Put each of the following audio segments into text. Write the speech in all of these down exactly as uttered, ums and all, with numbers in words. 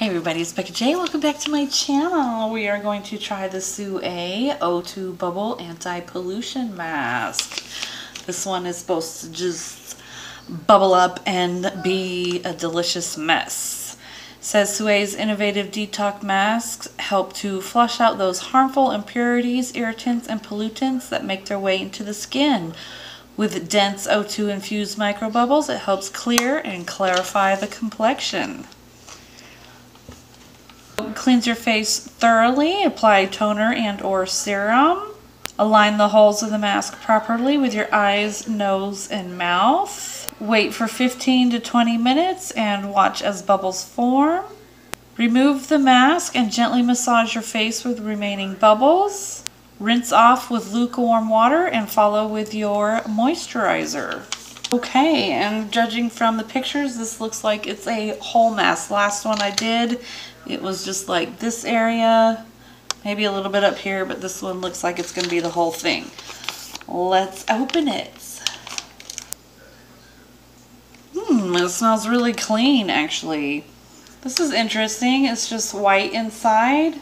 Hey everybody, it's Becca J. Welcome back to my channel. We are going to try the Soo'Ae O two Bubble Anti-Pollution Mask. This one is supposed to just bubble up and be a delicious mess. It says Soo'Ae's innovative detox masks help to flush out those harmful impurities, irritants, and pollutants that make their way into the skin. With dense O two-infused microbubbles, it helps clear and clarify the complexion. Cleanse your face thoroughly, apply toner and or serum. Align the holes of the mask properly with your eyes, nose, and mouth. Wait for fifteen to twenty minutes and watch as bubbles form. Remove the mask and gently massage your face with remaining bubbles. Rinse off with lukewarm water and follow with your moisturizer. Okay, and judging from the pictures, this looks like it's a whole mask. Last one I did, it was just like this area, maybe a little bit up here, but this one looks like it's going to be the whole thing. Let's open it. Hmm, it smells really clean, actually. This is interesting. It's just white inside.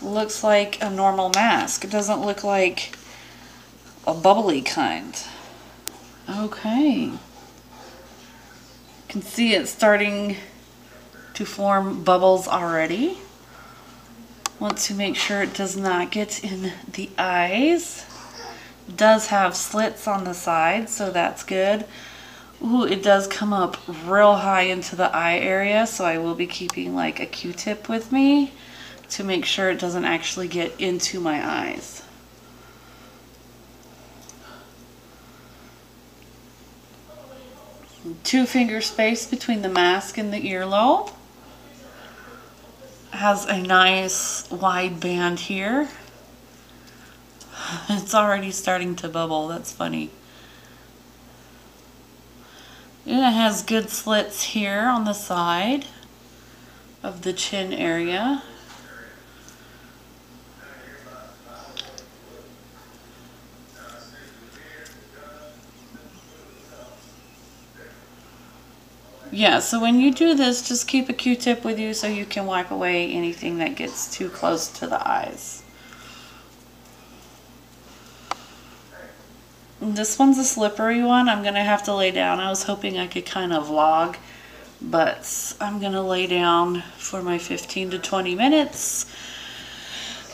Looks like a normal mask. It doesn't look like a bubbly kind. Okay. You can see it starting to form bubbles already. Want to make sure it does not get in the eyes. It does have slits on the side, so that's good. Ooh, it does come up real high into the eye area, so I will be keeping like a Q-tip with me to make sure it doesn't actually get into my eyes. Two finger space between the mask and the earlobe. Has a nice wide band here. It's already starting to bubble. That's funny. And it has good slits here on the side of the chin area. Yeah, so when you do this, just keep a Q-tip with you so you can wipe away anything that gets too close to the eyes. And this one's a slippery one. I'm going to have to lay down. I was hoping I could kind of vlog, but I'm going to lay down for my fifteen to twenty minutes.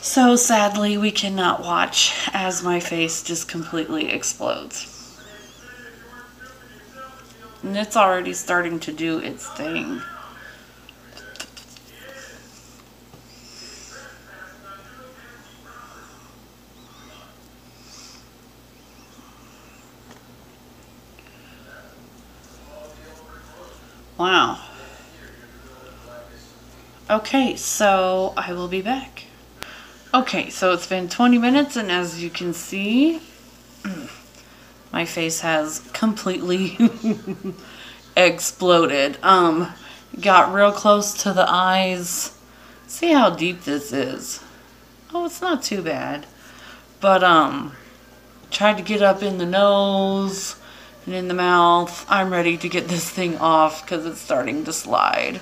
So sadly, we cannot watch as my face just completely explodes. And it's already starting to do its thing. Wow. Okay, so I will be back. Okay, so it's been twenty minutes, and as you can see, my face has completely exploded. Um, got real close to the eyes. See how deep this is. Oh, it's not too bad. But, um, tried to get up in the nose and in the mouth. I'm ready to get this thing off because it's starting to slide.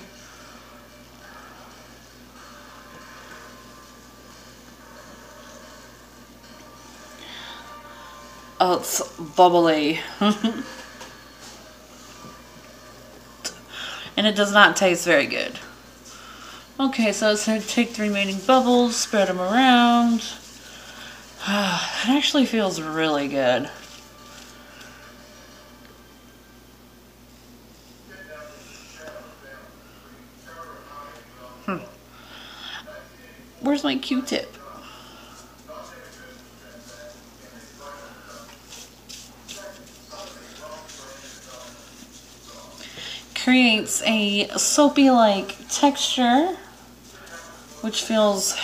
Oh, it's bubbly. And it does not taste very good. Okay, so it's going to take the remaining bubbles, spread them around. It actually feels really good. Hmm. Where's my Q-tip? Creates a soapy-like texture, which feels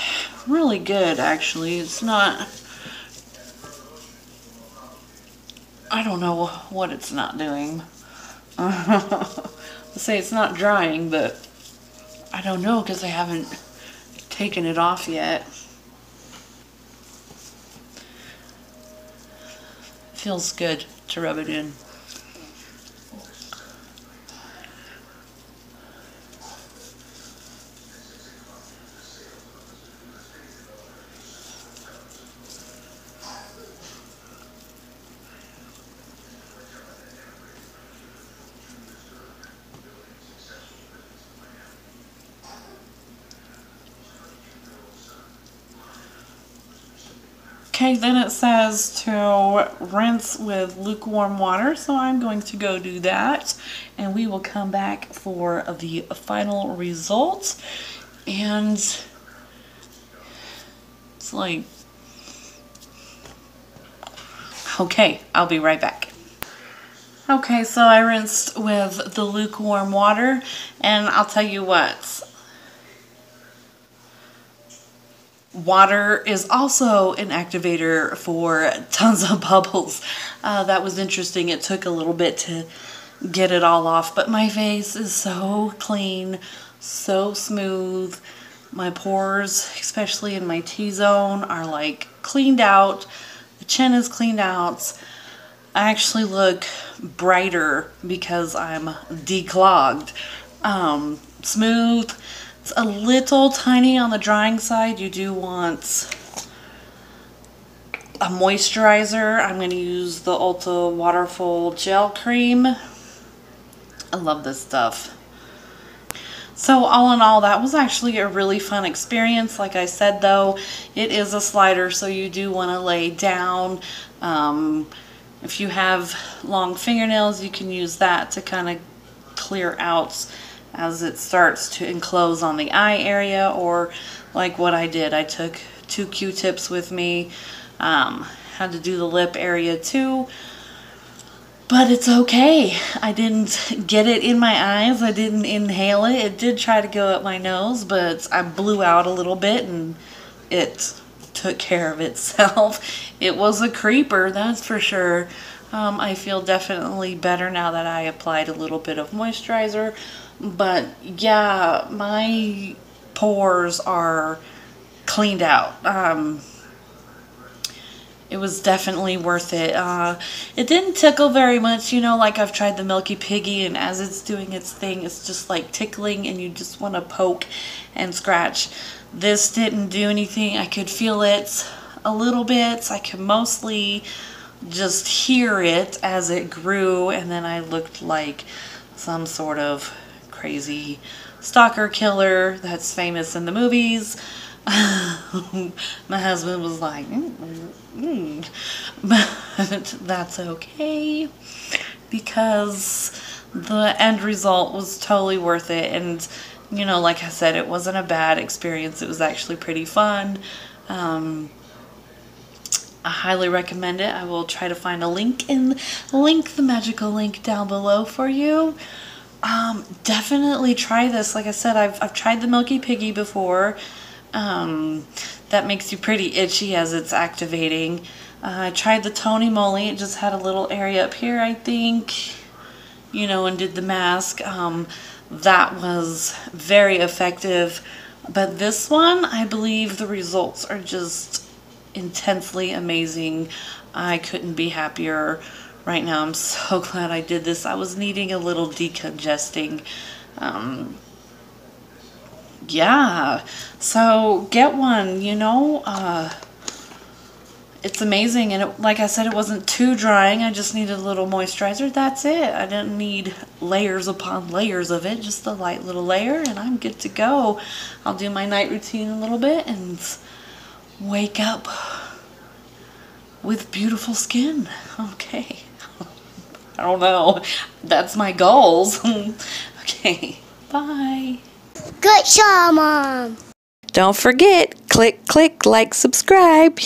really good, actually. It's not, I don't know what it's not doing. Let's say it's not drying, but I don't know because I haven't taken it off yet. Feels good to rub it in. Okay, then it says to rinse with lukewarm water, so I'm going to go do that, and we will come back for the final results. And it's like, okay, I'll be right back. Okay, so I rinsed with the lukewarm water, and I'll tell you what, water is also an activator for tons of bubbles. Uh, that was interesting. It took a little bit to get it all off, but my face is so clean, so smooth. My pores, especially in my T-zone, are like cleaned out. The chin is cleaned out. I actually look brighter because I'm declogged. Um, smooth. It's a little tiny on the drying side. You do want a moisturizer. I'm going to use the Ulta Waterfall Gel Cream. I love this stuff. So all in all, that was actually a really fun experience. Like I said, though, it is a slider, so you do want to lay down. Um, If you have long fingernails, you can use that to kind of clear out as it starts to enclose on the eye area, or like what I did. I took two Q-tips with me, um, had to do the lip area too, but it's okay. I didn't get it in my eyes. I didn't inhale it. It did try to go up my nose, but I blew out a little bit and it took care of itself. It was a creeper, that's for sure. Um, I feel definitely better now that I applied a little bit of moisturizer. But yeah, my pores are cleaned out. Um, it was definitely worth it. Uh, it didn't tickle very much, you know, like I've tried the Milky Piggy, and as it's doing its thing, it's just like tickling and you just want to poke and scratch. This didn't do anything. I could feel it a little bit. I could mostly just hear it as it grew, and then I looked like some sort of crazy stalker killer that's famous in the movies. My husband was like, mm, mm, mm. But that's okay, because the end result was totally worth it. And you know, like I said, it wasn't a bad experience. It was actually pretty fun. Um, I highly recommend it. I will try to find a link and link the magical link down below for you. Um, definitely try this. Like I said, I've, I've tried the Milky Piggy before. Um, that makes you pretty itchy as it's activating. Uh, I tried the Tony Moly. It just had a little area up here, I think, you know, and did the mask. Um, that was very effective, but this one, I believe the results are just intensely amazing. I couldn't be happier right now. I'm so glad I did this. I was needing a little decongesting. Um, yeah, so get one, you know, uh, it's amazing. And it, like I said, it wasn't too drying. I just needed a little moisturizer. That's it. I didn't need layers upon layers of it. Just a light little layer, and I'm good to go. I'll do my night routine a little bit and wake up with beautiful skin. Okay. I don't know. That's my goals. Okay. Bye. Good job, Mom. Don't forget, click, click, like, subscribe.